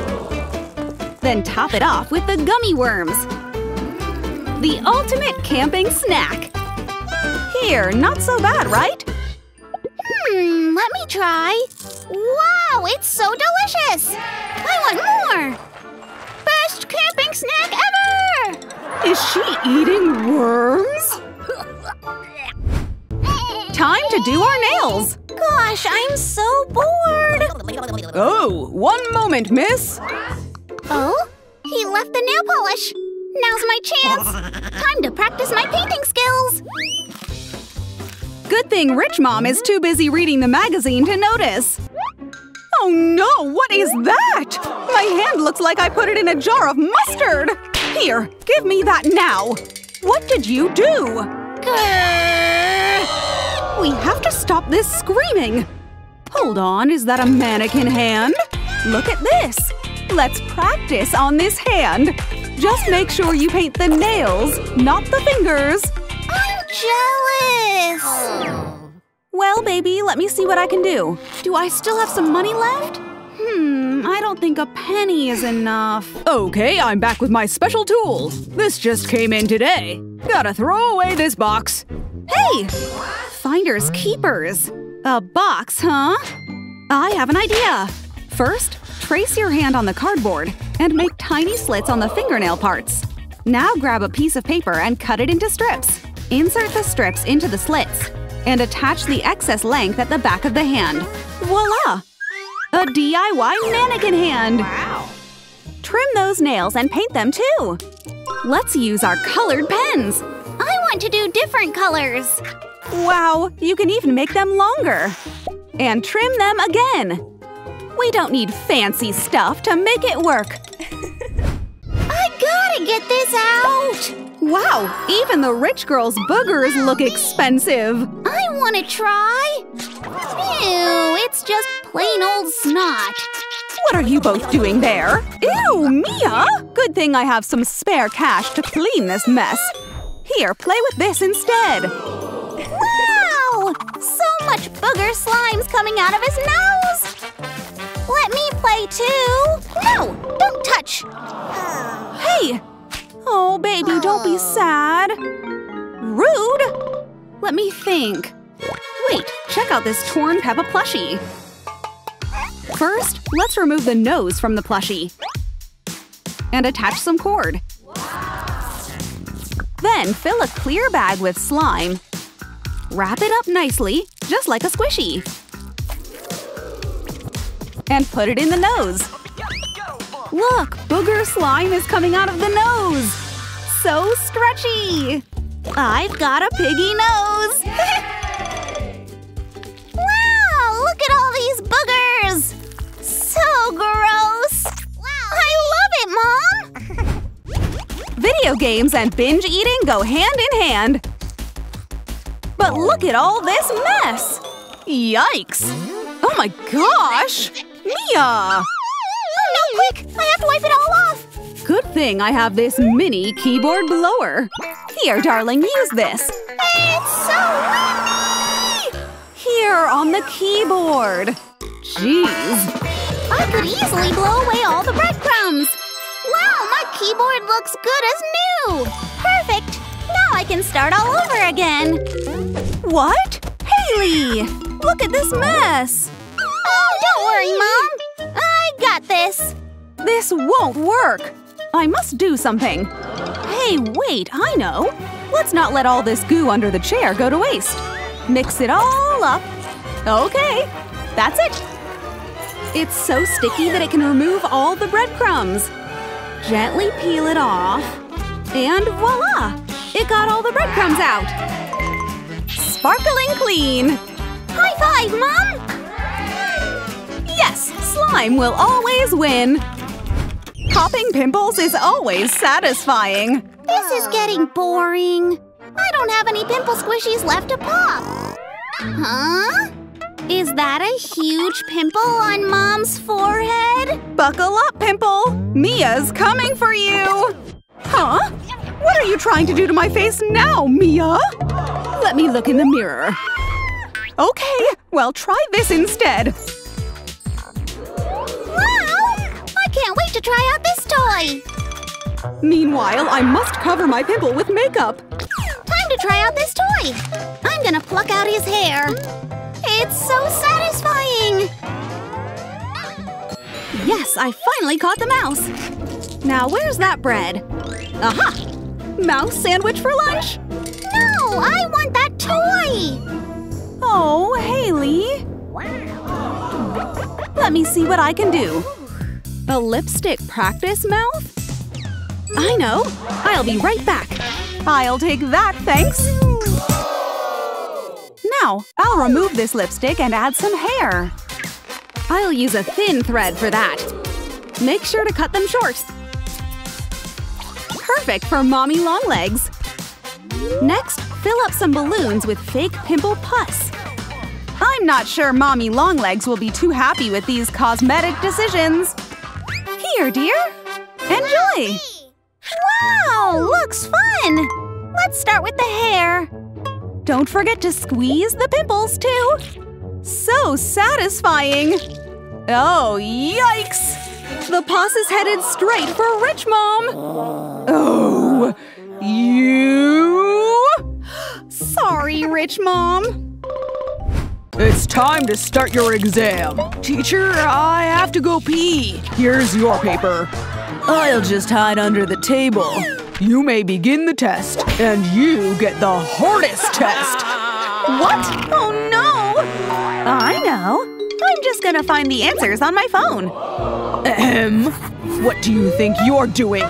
Then top it off with the gummy worms! The ultimate camping snack! Here, not so bad, right? Hmm, let me try! Wow, it's so delicious! I want more! Best camping snack ever! Is she eating worms? Time to do our nails! Gosh, I'm so bored! Oh, one moment, miss! Oh? He left the nail polish! Now's my chance! Time to practice my painting skills! Good thing Rich Mom is too busy reading the magazine to notice! Oh no! What is that? My hand looks like I put it in a jar of mustard! Here, give me that now! What did you do? Grrr. We have to stop this screaming! Hold on, is that a mannequin hand? Look at this! Let's practice on this hand! Just make sure you paint the nails, not the fingers! I'm jealous! Well, baby, let me see what I can do. Do I still have some money left? Hmm, I don't think a penny is enough. Okay, I'm back with my special tool! This just came in today! Gotta throw away this box! Hey! Finders keepers! A box, huh? I have an idea! First, trace your hand on the cardboard and make tiny slits on the fingernail parts. Now grab a piece of paper and cut it into strips. Insert the strips into the slits and attach the excess length at the back of the hand. Voila! A D I Y mannequin hand! Wow! Trim those nails and paint them too! Let's use our colored pens! I want to do different colors! Wow! You can even make them longer! And trim them again! We don't need fancy stuff to make it work! I gotta get this out! Wow! Even the rich girl's boogers look expensive! I wanna try! Ew! It's just plain old snot! What are you both doing there? Ew! Mia! Good thing I have some spare cash to clean this mess! Here, play with this instead! Wow! So much booger slime's coming out of his nose! Let me play too! No! Don't touch! Hey! Oh, baby, don't be sad! Rude! Let me think… Wait, check out this torn Peppa plushie! First, let's remove the nose from the plushie. And attach some cord. Then fill a clear bag with slime. Wrap it up nicely, just like a squishy. And put it in the nose. Look! Booger slime is coming out of the nose! So stretchy! I've got a piggy nose! Wow! Look at all these boogers! So gross! Wow. I love it, Mom! Video games and binge eating go hand in hand. But look at all this mess! Yikes! Oh my gosh! Mia! No, quick! I have to wipe it all off! Good thing I have this mini keyboard blower. Here, darling, use this. It's so windy! Here on the keyboard. Jeez. I could easily blow away all the breadcrumbs. Wow, my keyboard looks good as new! Perfect! Now I can start all over again. What? Haley! Look at this mess! Oh, don't worry, Mom! I got this! This won't work! I must do something. Hey, wait, I know! Let's not let all this goo under the chair go to waste. Mix it all up. Okay, that's it! It's so sticky that it can remove all the breadcrumbs. Gently peel it off. And voila! It got all the breadcrumbs out! Sparkling clean! High five, Mom! Yes! Slime will always win! Popping pimples is always satisfying! This is getting boring! I don't have any pimple squishies left to pop! Huh? Is that a huge pimple on Mom's forehead? Buckle up, Pimple! Mia's coming for you! Huh? What are you trying to do to my face now, Mia? Let me look in the mirror. Okay, well, try this instead. Wow! I can't wait to try out this toy! Meanwhile, I must cover my pimple with makeup. Time to try out this toy! I'm gonna pluck out his hair. It's so satisfying! Yes, I finally caught the mouse! Now where's that bread? Aha! Mouse sandwich for lunch? No! I want that toy! Oh, Haley! Wow! Let me see what I can do. A lipstick practice mouth? I know! I'll be right back! I'll take that, thanks! Now, I'll remove this lipstick and add some hair. I'll use a thin thread for that. Make sure to cut them short. Perfect for Mommy Long Legs. Next, fill up some balloons with fake pimple pus. I'm not sure Mommy Long Legs will be too happy with these cosmetic decisions. Here, dear. Enjoy! Wow! Looks fun! Let's start with the hair. Don't forget to squeeze the pimples, too! So satisfying! Oh, yikes! The pus is headed straight for Rich Mom! Oh, you… Sorry, Rich Mom. It's time to start your exam. Teacher, I have to go pee. Here's your paper. I'll just hide under the table. You may begin the test, and you get the hardest test! What? Oh no! I know! I'm just gonna find the answers on my phone. Ahem. What do you think you're doing?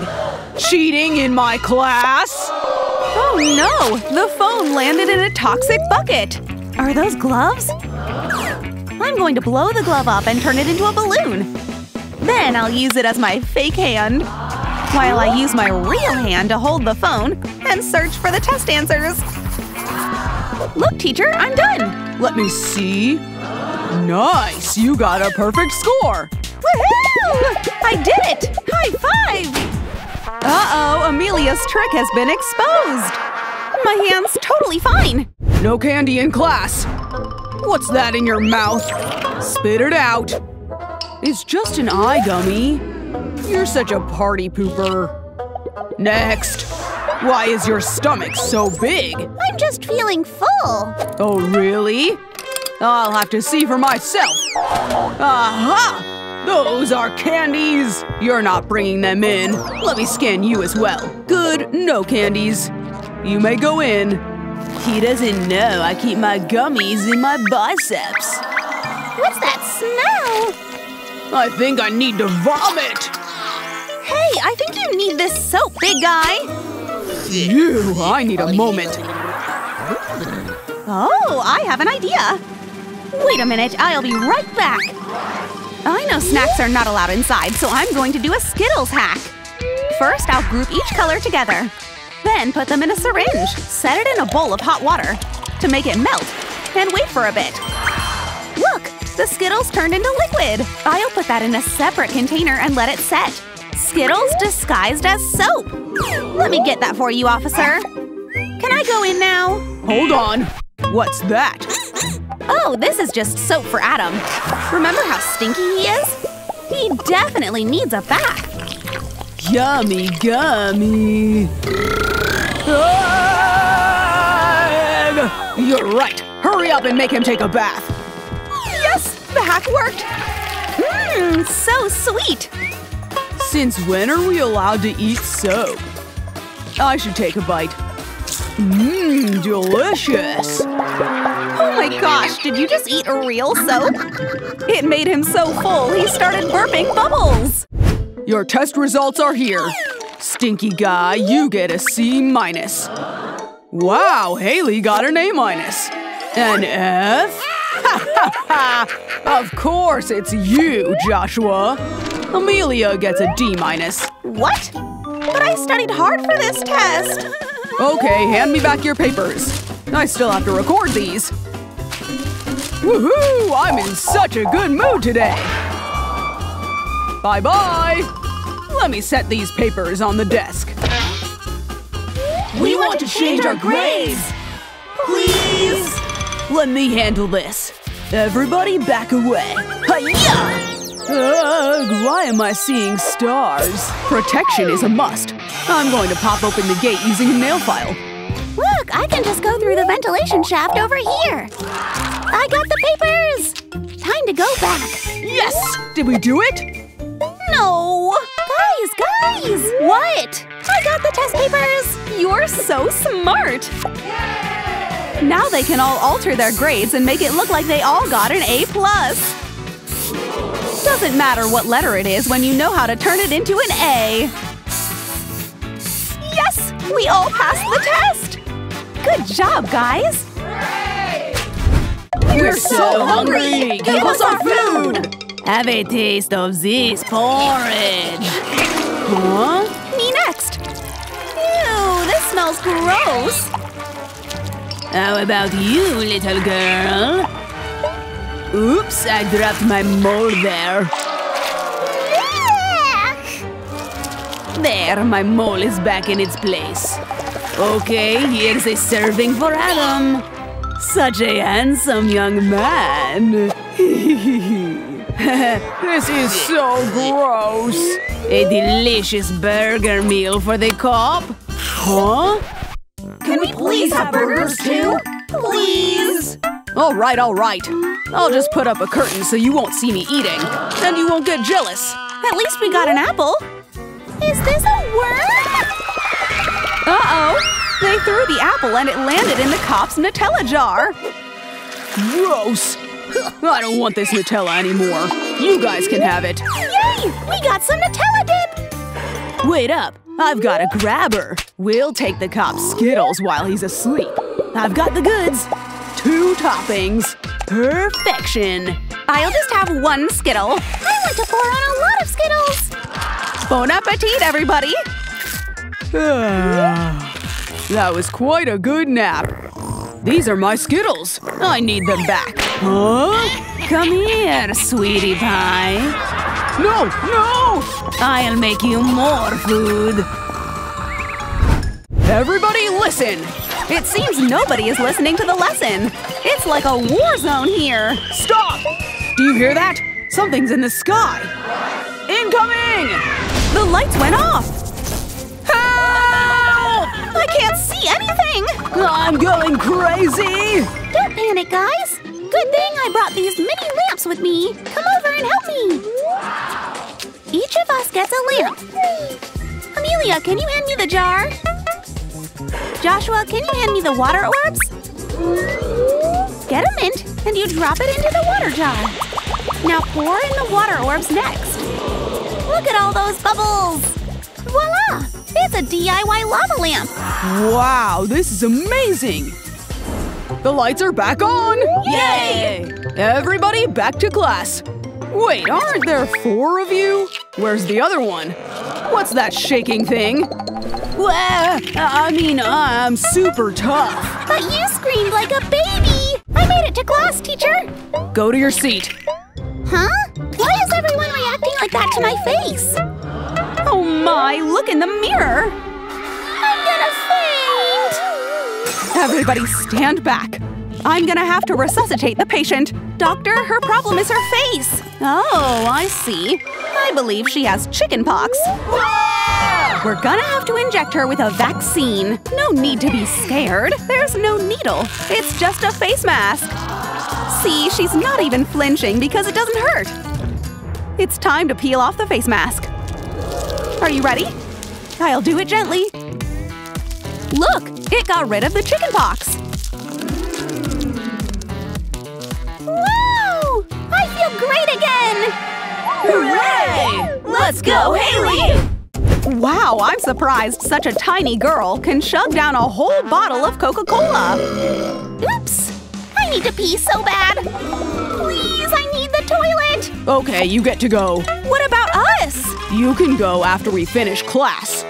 Cheating in my class? Oh no! The phone landed in a toxic bucket! Are those gloves? I'm going to blow the glove up and turn it into a balloon. Then I'll use it as my fake hand. While I use my real hand to hold the phone and search for the test answers. Look, teacher, I'm done! Let me see. Nice! You got a perfect score! Woohoo! I did it! High five! Uh-oh, Amelia's trick has been exposed! My hand's totally fine! No candy in class! What's that in your mouth? Spit it out! It's just an eye gummy. You're such a party pooper. Next! Why is your stomach so big? I'm just feeling full. Oh, really? I'll have to see for myself. Aha! Those are candies! You're not bringing them in. Let me scan you as well. Good, no candies. You may go in. He doesn't know I keep my gummies in my biceps. What's that smell? I think I need to vomit! Hey, I think you need this soap, big guy! You! I need a moment. Oh, I have an idea. Wait a minute, I'll be right back. I know snacks are not allowed inside, so I'm going to do a Skittles hack. First, I'll group each color together. Then put them in a syringe. Set it in a bowl of hot water to make it melt. And wait for a bit. Look! The Skittles turned into liquid! I'll put that in a separate container and let it set. Skittles disguised as soap! Let me get that for you, officer. Can I go in now? Hold on! What's that? Oh, this is just soap for Adam. Remember how stinky he is? He definitely needs a bath. Yummy gummy! Ah! You're right! Hurry up and make him take a bath! Yes! The hack worked! Mmm, so sweet! Since when are we allowed to eat soap? I should take a bite. Mmm, delicious! Oh my gosh, did you just eat real soap? It made him so full, he started burping bubbles! Your test results are here. Stinky guy, you get a C minus. Wow, Haley got an A minus. An F? Ha ha ha! Of course it's you, Joshua! Amelia gets a D minus. What? But I studied hard for this test! Okay, hand me back your papers. I still have to record these. Woohoo! I'm in such a good mood today! Bye-bye! Let me set these papers on the desk. We, we want, want to change, change our grades! Please! Let me handle this. Everybody back away. Hi-ya! Ugh, why am I seeing stars? Protection is a must. I'm going to pop open the gate using a nail file. Look, I can just go through the ventilation shaft over here. I got the papers! Time to go back. Yes! Did we do it? No! Guys, guys! What? I got the test papers! You're so smart! Now they can all alter their grades and make it look like they all got an A plus. Doesn't matter what letter it is when you know how to turn it into an A. Yes! We all passed the test! Good job, guys! We're, We're so, so hungry! Give, give us our food! Have a taste of this porridge! Huh? Me next! Ew, this smells gross! How about you, little girl? Oops, I dropped my mold there. Yuck! There, my mold is back in its place. Okay, here's a serving for Adam. Such a handsome young man. This is so gross. A delicious burger meal for the cop? Huh? Can we please have burgers, too? Please! All right, all right. I'll just put up a curtain so you won't see me eating. And you won't get jealous. At least we got an apple. Is this a worm? Uh-oh. They threw the apple and it landed in the cop's Nutella jar. Gross. I don't want this Nutella anymore. You guys can have it. Yay! We got some Nutella dip! Wait up. I've got a grabber. We'll take the cop's Skittles while he's asleep. I've got the goods. Two toppings. Perfection. I'll just have one Skittle. I want to pour on a lot of Skittles. Bon appetit, everybody. Uh, that was quite a good nap. These are my Skittles. I need them back. Huh? Come here, sweetie pie. No! No! I'll make you more food! Everybody listen! It seems nobody is listening to the lesson! It's like a war zone here! Stop! Do you hear that? Something's in the sky! Incoming! The lights went off! Help! I can't see anything! I'm going crazy! Don't panic, guys! Good thing I brought these mini lamps with me! Come over and help me! Each of us gets a lamp. Amelia, can you hand me the jar? Joshua, can you hand me the water orbs? Get a mint, and you drop it into the water jar. Now pour in the water orbs next. Look at all those bubbles! Voila! It's a D I Y lava lamp! Wow, this is amazing! The lights are back on! Yay! Everybody back to class! Wait, aren't there four of you? Where's the other one? What's that shaking thing? Well, I mean, I'm super tough. But you screamed like a baby! I made it to class, teacher! Go to your seat. Huh? Why is everyone reacting like that to my face? Oh my, look in the mirror! I'm gonna faint! Everybody stand back. I'm gonna have to resuscitate the patient. Doctor, her problem is her face. Oh, I see. I believe she has chicken pox. Whoa! We're gonna have to inject her with a vaccine. No need to be scared. There's no needle. It's just a face mask. See, she's not even flinching because it doesn't hurt. It's time to peel off the face mask. Are you ready? I'll do it gently. Look, it got rid of the chicken pox. Wow! I feel great again! Hooray! Let's go, Haley! Wow, I'm surprised such a tiny girl can shove down a whole bottle of Coca-Cola. Oops! I need to pee so bad. Please, I need the toilet. Okay, you get to go. What about us? You can go after we finish class.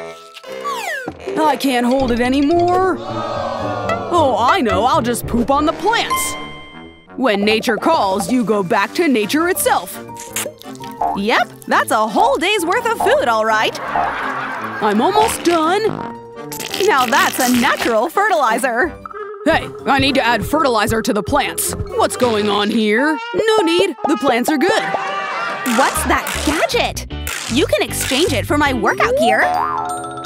I can't hold it anymore. Oh, I know, I'll just poop on the plants. When nature calls, you go back to nature itself. Yep, that's a whole day's worth of food, all right. I'm almost done. Now that's a natural fertilizer. Hey, I need to add fertilizer to the plants. What's going on here? No need, the plants are good. What's that gadget? You can exchange it for my workout gear.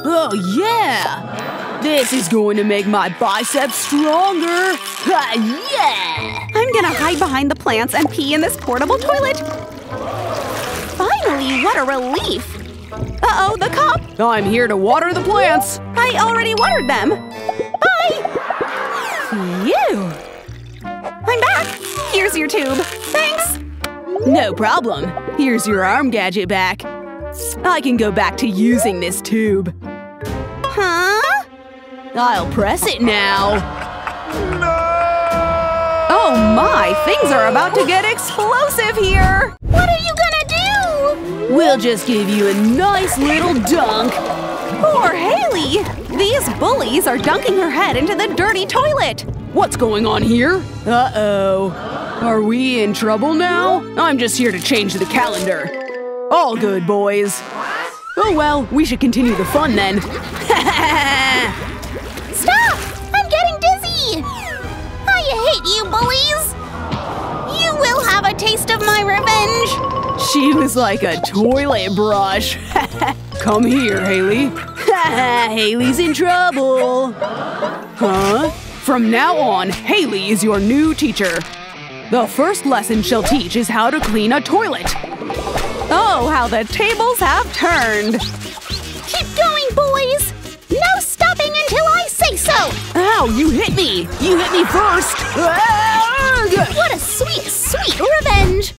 Oh, yeah! This is going to make my biceps stronger! Ha, yeah! I'm gonna hide behind the plants and pee in this portable toilet! Finally, what a relief! Uh-oh, the cop! I'm here to water the plants! I already watered them! Bye! Phew! I'm back! Here's your tube! Thanks! No problem. Here's your arm gadget back. I can go back to using this tube. Huh? I'll press it now. No! Oh my, things are about to get explosive here! What are you gonna do? We'll just give you a nice little dunk. Poor Haley! These bullies are dunking her head into the dirty toilet! What's going on here? Uh-oh. Are we in trouble now? I'm just here to change the calendar. All good, boys. Oh well, we should continue the fun then. Stop! I'm getting dizzy! I hate you, bullies! You will have a taste of my revenge! She was like a toilet brush. Come here, Haley. Haley's in trouble. Huh? From now on, Haley is your new teacher. The first lesson she'll teach is how to clean a toilet. Oh, how the tables have turned! Keep going, boys! No stopping until I say so! Ow, you hit me! You hit me first! What a sweet, sweet revenge!